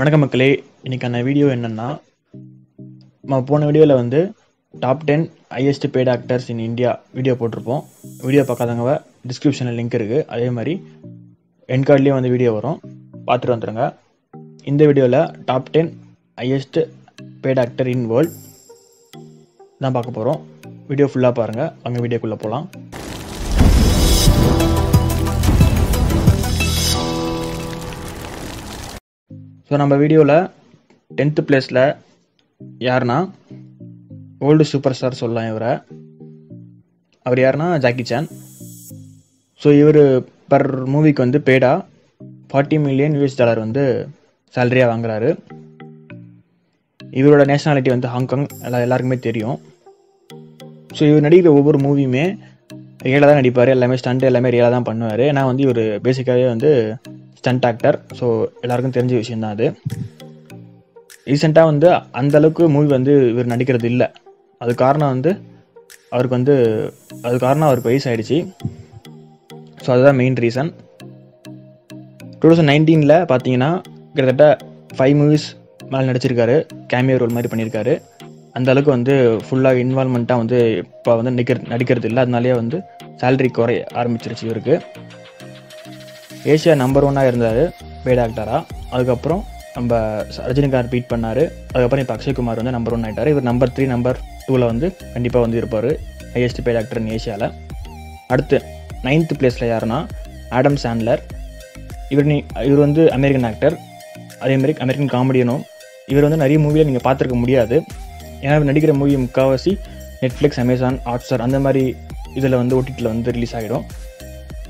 வணக்கம் மக்களே, இன்னைக்கான வீடியோ என்னென்னா, போன வீடியோவில் வந்து top 10 highest paid actors in India video போட்டிருப்போம். வீடியோ பார்க்காதவங்க டிஸ்கிரிப்ஷனில் லிங்க் இருக்குது, அதே மாதிரி என் கார்ட்லேயும் வந்து வீடியோ வரும், பார்த்துட்டு வந்துடுங்க. இந்த வீடியோவில் top 10 highest paid actor in world தான் பார்க்க போகிறோம். வீடியோ ஃபுல்லாக பாருங்கள், அங்கே வீடியோக்குள்ளே போகலாம். ஸோ நம்ம வீடியோவில் 10th பிளேஸில் யாருன்னா ஓல்டு சூப்பர் ஸ்டார் சொல்லலாம் இவரை. அவர் யாருன்னா ஜாக்கி சான். ஸோ இவர் பர் மூவிக்கு வந்து பேடாக $40 million வந்து சேலரியாக வாங்குறாரு. இவரோட நேஷனாலிட்டி வந்து ஹாங்காங், எல்லாருக்குமே தெரியும். ஸோ இவர் நடிக்கிற ஒவ்வொரு மூவியுமே ரியலாக தான் நடிப்பார், எல்லாமே ஸ்டண்ட் எல்லாமே ரியலாக தான் பண்ணுவார். ஏன்னா வந்து இவர் பேசிக்காகவே வந்து ஸ்டண்ட் ஆக்டர், ஸோ எல்லாருக்கும் தெரிஞ்ச விஷயந்தான் அது. ரீசெண்டாக வந்து அந்தளவுக்கு மூவி வந்து இவர் நடிக்கிறது இல்லை. அது காரணம் வந்து அவருக்கு வந்து அவருக்கு வயசாகிடுச்சு. ஸோ அதுதான் மெயின் ரீசன். 2019 பார்த்தீங்கன்னா கிட்டத்தட்ட 5 movies மேலே நடிச்சிருக்காரு, கேமியோ ரோல் மாதிரி பண்ணியிருக்காரு. அந்தளவுக்கு வந்து ஃபுல்லாக இன்வால்மெண்ட்டாக வந்து இப்போ வந்து நடிக்கிறது இல்லை. அதனாலேயே வந்து சேலரி குறைய ஆரம்பிச்சிருச்சு இவருக்கு. ஏஷியா நம்பர் 1 இருந்தார் பெய்ட் ஆக்டராக. அதுக்கப்புறம் நம்ம ரஜினிகாந்த் பீட் பண்ணார். அதுக்கப்புறம் இப்போ அக்ஷய்குமார் வந்து நம்பர் 1 ஆகிட்டார். இவர் நம்பர் 3 நம்பர் 2ல் வந்து கண்டிப்பாக வந்து இருப்பார், ஹையஸ்ட் பெய்ட் ஆக்டர் இன் ஏஷியாவில். அடுத்து 9th பிளேஸில் யாருன்னா ஆடம் சாண்ட்லர். இவர் வந்து அமெரிக்கன் ஆக்டர், அதேமாதிரி அமெரிக்கன் காமெடியனும். இவர் வந்து நிறைய மூவியில் நீங்கள் பார்த்துருக்க முடியாது, ஏன்னா இவர் நடிக்கிற மூவி முக்கால்வாசி நெட்ஃப்ளிக்ஸ், அமேசான், ஹாட்ஸ்டார் அந்த மாதிரி இதில் வந்து ஓடிடியில் வந்து ரிலீஸ் ஆகிடும்.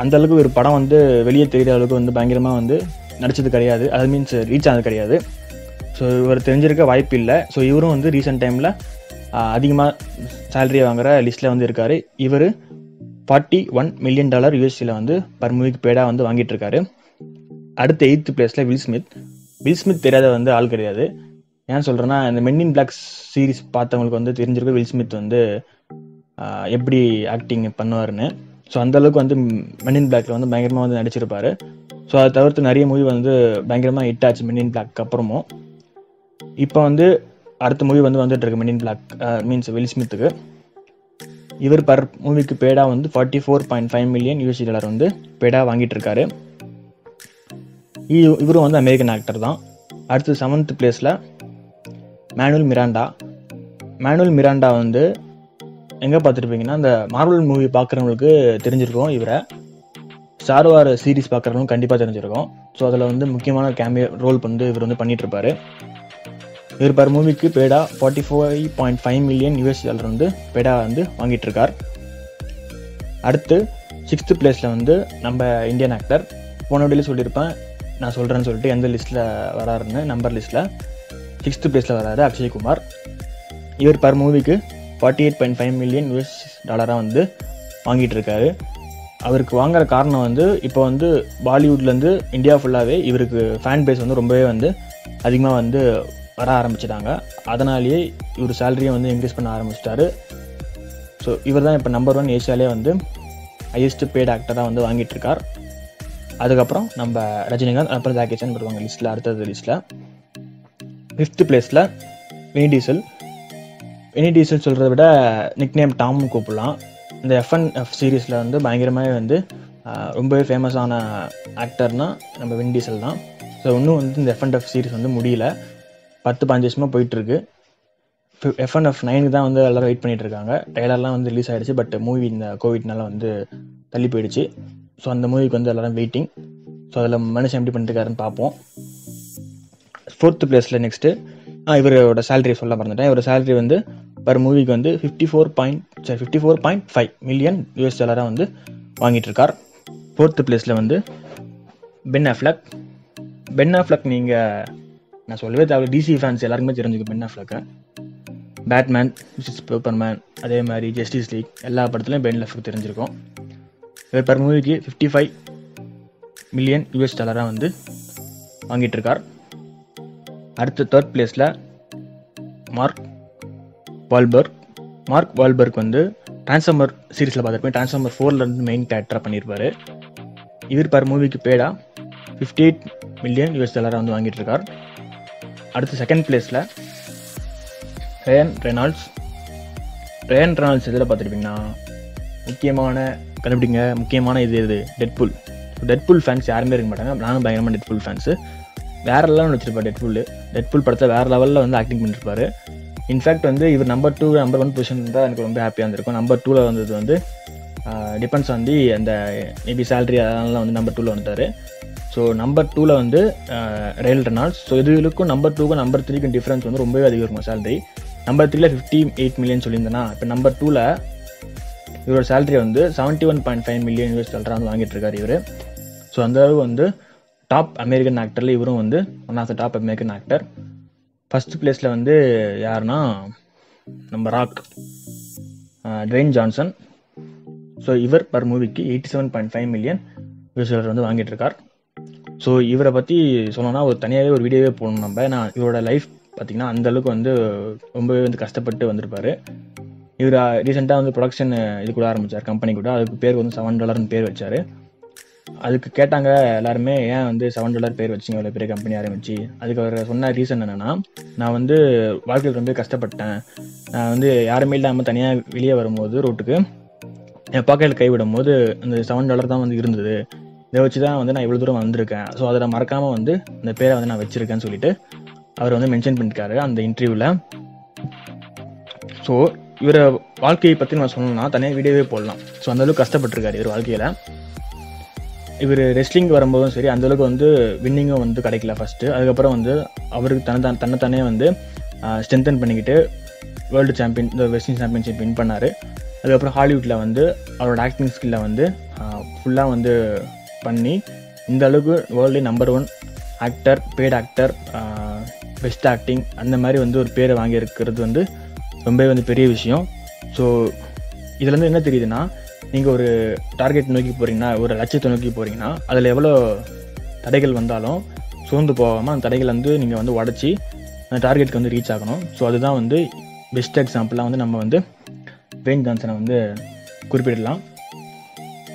அந்தளவுக்கு ஒரு படம் வந்து வெளியே தெரிகிற அளவுக்கு வந்து பயங்கரமாக வந்து நடித்தது கிடையாது, அது மீன்ஸ் ரீச் ஆனது கிடையாது. ஸோ இவர் தெரிஞ்சிருக்க வாய்ப்பு இல்லை. ஸோ இவரும் வந்து ரீசெண்ட் டைமில் அதிகமாக சேலரியை வாங்குகிற லிஸ்ட்டில் வந்து இருக்கார். இவர் $41 million USCயில் வந்து பர் மூவிக்கு பேடாக வந்து வாங்கிட்டு இருக்காரு. அடுத்த 8th பிளேஸில் வில் ஸ்மித். வில் ஸ்மித் தெரியாத வந்து ஆள் கிடையாது. ஏன் சொல்கிறேன்னா, இந்த Men in Black சீரிஸ் பார்த்தவங்களுக்கு வந்து தெரிஞ்சிருக்க வில் ஸ்மித் வந்து எப்படி ஆக்டிங் பண்ணுவார்னு. ஸோ அந்தளவுக்கு வந்து Men in Blackல வந்து பயங்கரமாக வந்து நடிச்சிருப்பார். ஸோ அதை தவிர்த்து நிறைய மூவி வந்து பயங்கரமாக ஹிட் ஆச்சு Men in Black அப்புறமும். இப்போ வந்து அடுத்த மூவி வந்து வந்துட்டுருக்கு Men in Black means Will ஸ்மித்துக்கு. இவர் பர் மூவிக்கு பேடாக வந்து $44.5 million வந்து பேடாக வாங்கிட்டு இருக்காரு. இவரும் வந்து அமெரிக்கன் ஆக்டர் தான். அடுத்து 7th பிளேஸில் மேனுவல் மிராண்டா. மேனுவல் மிராண்டா வந்து எங்கே பார்த்துருப்பீங்கன்னா, அந்த மார்வல் மூவி பார்க்குறவங்களுக்கு தெரிஞ்சிருக்கோம் இவரை. ஸ்டார் வார் சீரிஸ் பார்க்குறவங்களும் கண்டிப்பாக தெரிஞ்சிருக்கோம். ஸோ அதில் வந்து முக்கியமான கேமியோ ரோல் வந்து இவர் வந்து பண்ணிகிட்ருப்பார். இவர் பர் மூவிக்கு பேடாக $45.5 million வந்து பேடாக வந்து வாங்கிட்டுருக்கார். அடுத்து 6th பிளேஸில் வந்து நம்ம இந்தியன் ஆக்டர். போன வீடியோவில் சொல்லியிருப்பேன், நான் சொல்கிறேன்னு சொல்லிட்டு எந்த லிஸ்ட்டில் வராருன்னு நம்பர் லிஸ்ட்டில் 6th பிளேஸில் வராரு அக்ஷய்குமார். இவர் பர் மூவிக்கு $48.5 million வந்து வாங்கிட்டு இருக்காரு. அவருக்கு வாங்குற காரணம் வந்து இப்போ வந்து பாலிவுட்லேருந்து இந்தியா ஃபுல்லாகவே இவருக்கு ஃபேன் பேஸ் வந்து ரொம்பவே வந்து அதிகமாக வந்து வர ஆரம்பிச்சிட்டாங்க. அதனாலேயே இவர் சேலரியை வந்து இன்க்ரீஸ் பண்ண ஆரம்பிச்சிட்டாரு. ஸோ இவர் தான் இப்போ நம்பர் 1 ஏஷியாலே வந்து ஹையஸ்ட் பெய்ட் ஆக்டராக வந்து வாங்கிட்டு இருக்கார். அதுக்கப்புறம் நம்ம ரஜினிகாந்த், அப்புறம் ஜாக்கி சான் வருவாங்க லிஸ்ட்டில். அடுத்தது லிஸ்ட்டில் 5th பிளேஸில் வின் டீசல். வின் டீசல் சொல்கிறத விட நிக்நேம் டாம்னு கூப்பிடலாம். இந்த F1 சீரீஸில் வந்து பயங்கரமாகவே வந்து ரொம்பவே ஃபேமஸான ஆக்டர்னால் நம்ம வின் டீசல் தான். ஸோ இன்னும் வந்து இந்த F1F சீரீஸ் வந்து முடியல, 10-15 வருஷமாக போயிட்டுருக்கு. F1F 9 தான் வந்து எல்லோரும் வெயிட் பண்ணிகிட்ருக்காங்க. ட்ரெய்லர்லாம் வந்து ரிலீஸ் ஆகிடுச்சு, பட் மூவி இந்த கோவிட்னால வந்து தள்ளி போயிடுச்சு. ஸோ அந்த மூவிக்கு வந்து எல்லோரும் வெயிட்டிங். ஸோ அதில் மனுஷன் எப்படி பண்ணிட்டுருக்காருன்னு பார்ப்போம். 4th பிளேஸில் நெக்ஸ்ட்டு இவரோட சேலரி சொல்ல மறந்துட்டேன். இவரோட சேலரி வந்து பர் மூவிக்கு வந்து $54.5 million வந்து வாங்கிட்டுருக்கார். 4th பிளேஸில் வந்து பென் அஃப்லக். பென் அஃப்லக் நீங்கள் நான் சொல்லவே தேவை, டிசி ஃபேன்ஸ் எல்லாருக்குமே தெரிஞ்சுக்கும் பென் அஃப்லக்கை. பேட்மேன், சூப்பர் மேன், அதே மாதிரி ஜஸ்டிஸ் லீக் எல்லா படத்துலையும் பென் அஃப்லக் தெரிஞ்சிருக்கோம். இவர் பர் மூவிக்கு $55 million வந்து வாங்கிட்டுருக்கார். அடுத்து 3rd பிளேஸில் மார்க் வால்பர்க். மார்க் வால்பர்க் வந்து டிரான்ஸ்ஃபார்மர் சீரீஸில் பார்த்துருப்பேன், டிரான்ஸ்ஃபார்மர் 4லேருந்து மெயின் கேரக்டராக பண்ணியிருப்பார். இவர் பர் மூவிக்கு பேடாக $58 million வந்து வாங்கிட்டு இருக்கார். அடுத்து செகண்ட் பிளேஸில் ரயன் ரெனால்ட்ஸ் இதில் பார்த்துருப்பீங்கன்னா முக்கியமான கண்டுபிடிங்க முக்கியமான இது டெட்பூல். டெட்பூல் ஃபேன்ஸ் யாருமே இருக்க மாட்டாங்க, நானும் பயங்கரமாக டெட்பூல் ஃபேன்ஸு. வேறு லெவலில் வச்சுருப்பார் டெட்பூல் படத்தில் வேறு லெவலில் வந்து ஆக்டிங் பண்ணியிருப்பார். இன்ஃபேக்ட் வந்து இவர் நம்பர் ஒன் பொசிஷன் இருந்தால் எனக்கு ரொம்ப ஹாப்பியாக இருந்திருக்கும். நம்பர் டூவில் வந்தது வந்து டிபெண்ட்ஸ் வந்து அந்த மேபி சேலரி அதெல்லாம் வந்து நம்பர் டூவில் வந்துட்டார். ஸோ நம்பர் டூவில் வந்து ரயன் ரெனால்ட்ஸ். ஸோ இதுக்கும் நம்பர் 2க்கும் நம்பர் 3க்கும் டிஃப்ரென்ஸ் வந்து ரொம்பவே அதிகம் இருக்கும் சேலரி. நம்பர் 3ல 58 மில்லியன் சொல்லியிருந்தேன்னா, இப்போ நம்பர் 2ல இவரோட சேலரி வந்து 71.5 மில்லியன் US டாலராக வந்து வாங்கிட்டுருக்காரு இவர். ஸோ அந்தளவு வந்து டாப் அமெரிக்கன் ஆக்டரில் இவரும் வந்து one of the top American actor. First பிளேஸில் வந்து யாருன்னா நம்ம ராக் ட்வேன் ஜான்சன். ஸோ இவர் பர் மூவிக்கு 87.5 மில்லியன் US டாலர் வந்து வாங்கிட்டுருக்கார். ஸோ இவரை பற்றி சொல்லணும்னா ஒரு தனியாகவே ஒரு வீடியோவே போடணும் நம்ம. ஏன்னா இவரோட லைஃப் பார்த்திங்கன்னா அந்தளவுக்கு வந்து ரொம்பவே வந்து கஷ்டப்பட்டு வந்திருப்பார். இவர் ரீசெண்டாக வந்து ப்ரொடக்ஷன் இது கூட ஆரம்பித்தார், கம்பெனி கூட. அதுக்கு பேர் வந்து $7 பேர் வச்சார். அதுக்கு கேட்டாங்க எல்லாருமே, ஏன் வந்து $7 பேர் வச்சுங்க இவ்வளோ பெரிய கம்பெனி ஆரம்பிச்சு? அதுக்கு அவர் சொன்ன ரீசன் என்னென்னா, நான் வந்து வாழ்க்கையில் ரொம்ப கஷ்டப்பட்டேன். நான் வந்து யாருமே இல்லாமல் தனியாக வெளியே வரும்போது ரோட்டுக்கு என் பாக்கெட்டில் கைவிடும் போது அந்த $7 தான் வந்து இருந்தது. இதை வச்சு தான் வந்து நான் இவ்வளோ தூரம் வந்திருக்கேன். ஸோ அதை நான் மறக்காமல் வந்து அந்த பேரை வந்து நான் வச்சுருக்கேன்னு சொல்லிட்டு அவர் வந்து மென்ஷன் பண்ணியிருக்காரு அந்த இன்டர்வியூவில். ஸோ இவரை வாழ்க்கையை பற்றி நான் சொன்னோன்னா தனியாக வீடியோவே போடலாம். ஸோ அந்தளவுக்கு கஷ்டப்பட்டுருக்காரு இவர் வாழ்க்கையில். இவர் ரெஸ்லிங் வரும்போதும் சரி அந்தளவுக்கு வந்து வின்னிங்கும் வந்து கிடைக்கல ஃபஸ்ட்டு. அதுக்கப்புறம் வந்து அவருக்கு தன்னைத்தானே வந்து ஸ்ட்ரென்தன் பண்ணிக்கிட்டு வேர்ல்டு சாம்பியன் இந்த வெஸ்டிங் சாம்பியன்ஷிப் வின் பண்ணார். அதுக்கப்புறம் ஹாலிவுட்டில் வந்து அவரோட ஆக்டிங் ஸ்கில்லை வந்து ஃபுல்லாக வந்து பண்ணி இந்த அளவுக்கு world number 1 actor, paid actor, best acting அந்த மாதிரி வந்து ஒரு பேரை வாங்கியிருக்கிறது வந்து ரொம்பவே வந்து பெரிய விஷயம். ஸோ இதுலேருந்து என்ன தெரியுதுன்னா, நீங்கள் ஒரு டார்கெட் நோக்கி போகிறீங்கன்னா, ஒரு லட்சியத்தை நோக்கி போகிறீங்கன்னா, அதில் எவ்வளோ தடைகள் வந்தாலும் சோர்ந்து போகாமல் அந்த தடைகள் வந்து நீங்கள் வந்து உடச்சி அந்த டார்கெட்டுக்கு வந்து ரீச் ஆகணும். ஸோ அதுதான் வந்து பெஸ்ட் எக்ஸாம்பிளாக வந்து நம்ம வந்து பெயின் ஜான்சனை வந்து குறிப்பிடலாம்.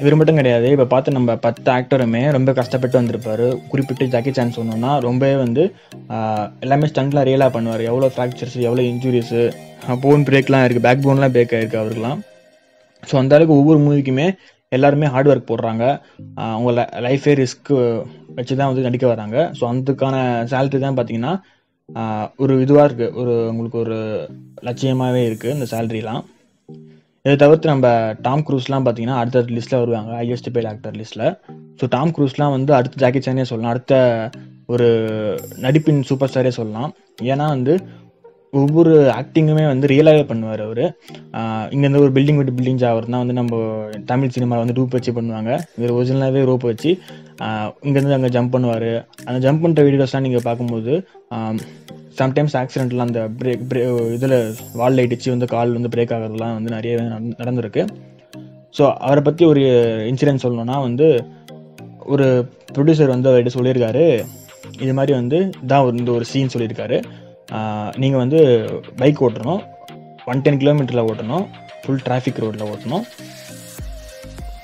இவர் மட்டும் கிடையாது, இப்போ பார்த்து நம்ம 10 ஆக்டருமே ரொம்ப கஷ்டப்பட்டு வந்திருப்பார். குறிப்பிட்டு ஜாக்கி சான் சொன்னோன்னா ரொம்பவே வந்து எல்லாமே ஸ்டண்ட்லாம் ரியலாக பண்ணுவார். எவ்வளோ ஃப்ராக்சர்ஸு, எவ்வளோ இன்ஜுரிஸு, போன் பிரேக்லாம் இருக்குது, பேக் போன்லாம் பிரேக் ஆகிருக்கு அவருக்குலாம். ஸோ அந்தளவுக்கு ஒவ்வொரு மூவிக்குமே எல்லாருமே ஹார்ட் ஒர்க் போடுறாங்க. அவங்க லைஃபே ரிஸ்க்கு வச்சு தான் வந்து நடிக்க வராங்க. ஸோ அதுக்கான சேலரி தான் பார்த்திங்கன்னா ஒரு இதுவாக இருக்குது, உங்களுக்கு ஒரு லட்சியமாகவே இருக்குது இந்த சேலரிலாம். இதை தவிர்த்து நம்ம டாம் க்ரூஸ்லாம் பார்த்திங்கன்னா அடுத்த லிஸ்ட்டில் வருவாங்க, ஹையஸ்ட் பெய்ட் ஆக்டர் லிஸ்ட்டில். ஸோ டாம் க்ரூஸ்லாம் வந்து அடுத்த ஜாக்கி சானே சொல்லலாம், அடுத்த ஒரு நடிப்பின் சூப்பர் ஸ்டாரே சொல்லலாம். ஏன்னா வந்து ஒவ்வொரு ஆக்டிங்குமே வந்து ரியலாகவே பண்ணுவார் அவர். இங்கேருந்து ஒரு பில்டிங் விட்டு பில்டிங் ஆகிறதுனா வந்து நம்ம தமிழ் சினிமாவில் வந்து ரூப் வச்சு பண்ணுவாங்க. இவர் ஒரிஜினலாகவே ரோப் வச்சு இங்கேருந்து அங்கே ஜம்ப் பண்ணுவார். அந்த ஜம்ப் பண்ணுற வீடியோஸ்லாம் நீங்கள் பார்க்கும்போது சம்டைம்ஸ் ஆக்சிடென்ட்லாம் அந்த இதில் வால் இடிச்சு வந்து கால் வந்து பிரேக் ஆகிறதுலாம் வந்து நிறைய நடந்திருக்கு. ஸோ அவரை பற்றி ஒரு இன்சிடென்ட் சொல்லணுன்னா வந்து ஒரு ப்ரொடியூசர் வந்து அவர்கிட்ட சொல்லியிருக்காரு, இது மாதிரி வந்து இதான் இந்த ஒரு சீன் சொல்லியிருக்காரு, நீங்கள் வந்து பைக் ஓட்டணும், 110 கிலோமீட்டரில் ஓட்டணும், ஃபுல் டிராஃபிக் ரோட்டில் ஓட்டணும்,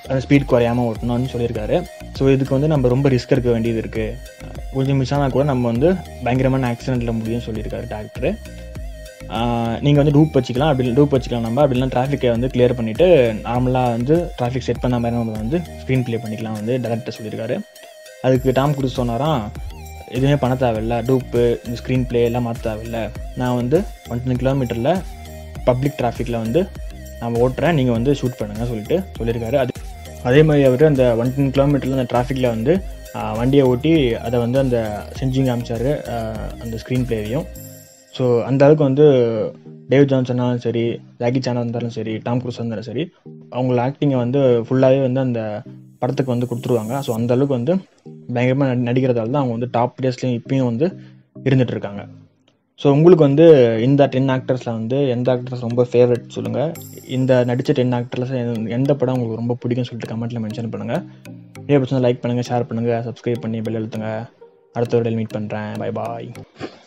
அந்த ஸ்பீட் குறையாமல் ஓட்டணும்னு சொல்லியிருக்காரு. ஸோ இதுக்கு வந்து நம்ம ரொம்ப ரிஸ்க் எடுக்க வேண்டியது இருக்குது, கொஞ்சம் மிஸ் ஆனால் கூட நம்ம வந்து பயங்கரமான ஆக்சிடெண்ட்டில் முடியும்னு சொல்லியிருக்காரு டாக்டரு. நீங்கள் வந்து டூப் வச்சுக்கலாம், நம்ம அப்படிலாம் டிராஃபிக்கை வந்து கிளியர் பண்ணிவிட்டு நார்மலாக வந்து டிராஃபிக் செட் பண்ண மாதிரி நம்ம வந்து ஸ்க்ரீன் ப்ளே பண்ணிக்கலாம் வந்து டேரக்டர் சொல்லியிருக்காரு. அதுக்கு டாம் க்ரூஸ் சொன்னாராம், எதுவுமே பண்ண தேவையில்லை, டூப்பு இந்த ஸ்க்ரீன் ப்ளே எல்லாம் மாற்ற தேவையில்லை, நான் வந்து 110 கிலோமீட்டரில் பப்ளிக் டிராஃபிக்கில் வந்து நான் ஓட்டுறேன், நீங்கள் வந்து ஷூட் பண்ணுங்கள் சொல்லிட்டு சொல்லியிருக்காரு. அதே மாதிரி அவர் அந்த 110 கிலோமீட்டரில் அந்த டிராஃபிக்கில் வந்து வண்டியை ஓட்டி அதை வந்து அந்த செஞ்சு காமிச்சார் அந்த ஸ்க்ரீன் ப்ளேவையும். ஸோ அந்தளவுக்கு வந்து டேவ் ஜான்சனாலும் சரி, ஜாக்கி சானாக இருந்தாலும் சரி, டாம் க்ரூஸ் இருந்தாலும் சரி, அவங்கள ஆக்டிங்கை வந்து ஃபுல்லாகவே வந்து அந்த படத்துக்கு வந்து கொடுத்துருவாங்க. ஸோ அந்தளவுக்கு வந்து பயங்கரமாக நடிக்கிறதால தான் அவங்க வந்து டாப் பிளேஸ்லேயும் இப்பயும் வந்து இருந்துகிட்ருக்காங்க. ஸோ உங்களுக்கு வந்து இந்த 10 ஆக்டர்ஸில் வந்து எந்த ஆக்டர்ஸ் ரொம்ப ஃபேவரட் சொல்லுங்கள், இந்த நடித்த 10 ஆக்டர்ஸில் எந்த படம் உங்களுக்கு ரொம்ப பிடிக்கும்னு சொல்லிட்டு கமெண்ட்டில் மென்ஷன் பண்ணுங்கள். இதே பிரச்சனை லைக் பண்ணுங்கள், ஷேர் பண்ணுங்கள், சப்ஸ்கிரைப் பண்ணி பெல் அழுத்துங்க. அடுத்த வீடியோவில் மீட் பண்ணுறேன். பை பாய்.